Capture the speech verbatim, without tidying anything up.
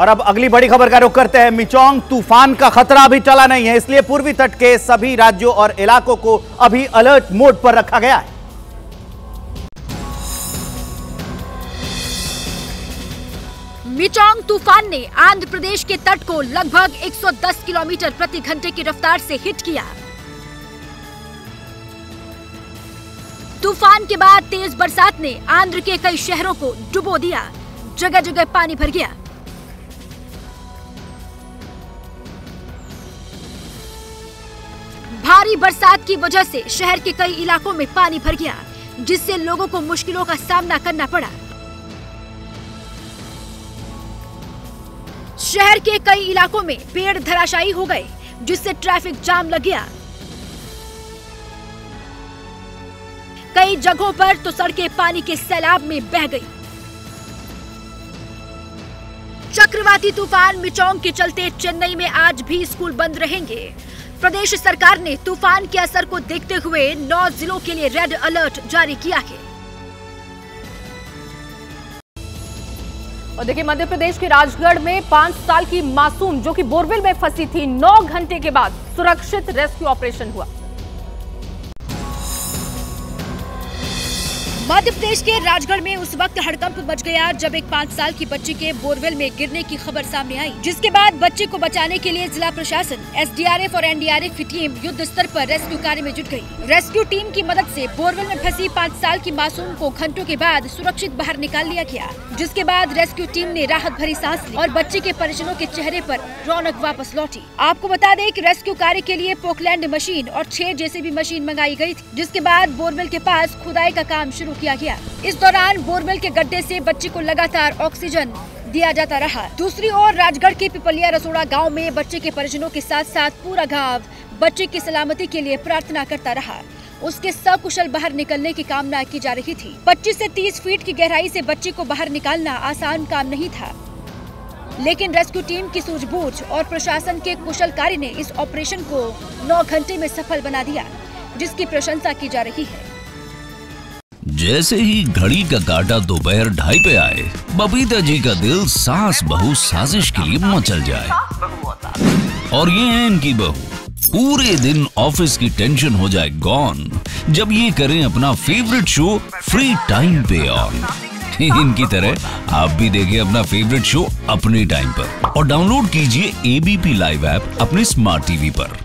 और अब अगली बड़ी खबर का रुख करते हैं। मिचौंग तूफान का खतरा अभी टला नहीं है, इसलिए पूर्वी तट के सभी राज्यों और इलाकों को अभी अलर्ट मोड पर रखा गया है। मिचौंग तूफान ने आंध्र प्रदेश के तट को लगभग एक सौ दस किलोमीटर प्रति घंटे की रफ्तार से हिट किया। तूफान के बाद तेज बरसात ने आंध्र के कई शहरों को डुबो दिया, जगह जगह पानी भर गया। भारी बरसात की वजह से शहर के कई इलाकों में पानी भर गया, जिससे लोगों को मुश्किलों का सामना करना पड़ा। शहर के कई इलाकों में पेड़ धराशायी हो गए, जिससे ट्रैफिक जाम लग गया। कई जगहों पर तो सड़कें पानी के सैलाब में बह गई। चक्रवाती तूफान मिचौंग के चलते चेन्नई में आज भी स्कूल बंद रहेंगे। प्रदेश सरकार ने तूफान के असर को देखते हुए नौ जिलों के लिए रेड अलर्ट जारी किया है। और देखिए, मध्य प्रदेश के राजगढ़ में पांच साल की मासूम जो कि बोरवेल में फंसी थी, नौ घंटे के बाद सुरक्षित रेस्क्यू ऑपरेशन हुआ। मध्य प्रदेश के राजगढ़ में उस वक्त हड़कंप मच गया जब एक पाँच साल की बच्ची के बोरवेल में गिरने की खबर सामने आई, जिसके बाद बच्चे को बचाने के लिए जिला प्रशासन, एस डी आर एफ और एन डी आर एफ की टीम युद्ध स्तर पर रेस्क्यू कार्य में जुट गई। रेस्क्यू टीम की मदद से बोरवेल में फंसी पाँच साल की मासूम को घंटों के बाद सुरक्षित बाहर निकाल लिया गया, जिसके बाद रेस्क्यू टीम ने राहत भरी सांस ली और बच्चे के परिजनों के चेहरे पर रौनक वापस लौटी। आपको बता दें कि रेस्क्यू कार्य के लिए पोकलैंड मशीन और छह जेसीबी मशीन मंगाई गयी थी, जिसके बाद बोरवेल के पास खुदाई का काम शुरू किया गया। इस दौरान बोरवेल के गड्ढे से बच्चे को लगातार ऑक्सीजन दिया जाता रहा। दूसरी ओर राजगढ़ के पिपलिया रसोड़ा गांव में बच्चे के परिजनों के साथ साथ पूरा गांव बच्चे की सलामती के लिए प्रार्थना करता रहा। उसके सकुशल बाहर निकलने की कामना की जा रही थी। पच्चीस से तीस फीट की गहराई से बच्चे को बाहर निकालना आसान काम नहीं था, लेकिन रेस्क्यू टीम की सूझबूझ और प्रशासन के कुशल कार्य ने इस ऑपरेशन को नौ घंटे में सफल बना दिया, जिसकी प्रशंसा की जा रही है। जैसे ही घड़ी का काटा दोपहर ढाई पे आए, बबीता जी का दिल सास बहू साजिश के लिए मचल जाए। और ये है इनकी बहू, पूरे दिन ऑफिस की टेंशन हो जाए गॉन जब ये करें अपना फेवरेट शो फ्री टाइम पे ऑन। इनकी तरह आप भी देखें अपना फेवरेट शो अपने टाइम पर और डाउनलोड कीजिए एबीपी लाइव ऐप अपने स्मार्ट टीवी पर।